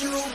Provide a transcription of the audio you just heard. you